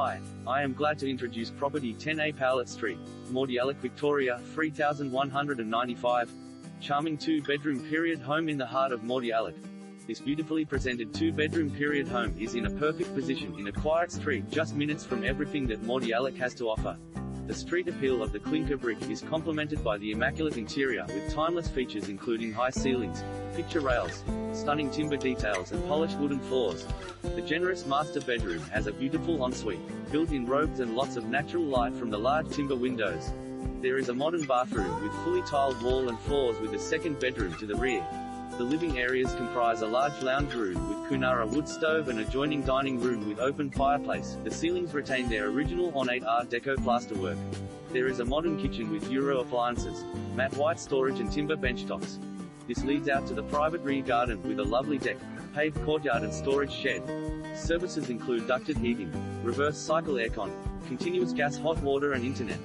Hi, I am glad to introduce property 10A Powlett Street, Mordialloc, Victoria 3195. Charming two-bedroom period home in the heart of Mordialloc. This beautifully presented two-bedroom period home is in a perfect position in a quiet street just minutes from everything that Mordialloc has to offer. The street appeal of the clinker brick is complemented by the immaculate interior with timeless features including high ceilings, picture rails, stunning timber details and polished wooden floors. The generous master bedroom has a beautiful ensuite, built in robes and lots of natural light from the large timber windows. There is a modern bathroom with fully tiled wall and floors with a second bedroom to the rear. The living areas comprise a large lounge room with Kunara wood stove and adjoining dining room with open fireplace. The ceilings retain their original ornate Art Deco plasterwork. There is a modern kitchen with Euro appliances, matte white storage and timber benchtops. This leads out to the private rear garden with a lovely deck, paved courtyard and storage shed. Services include ducted heating, reverse cycle aircon, continuous gas hot water and internet.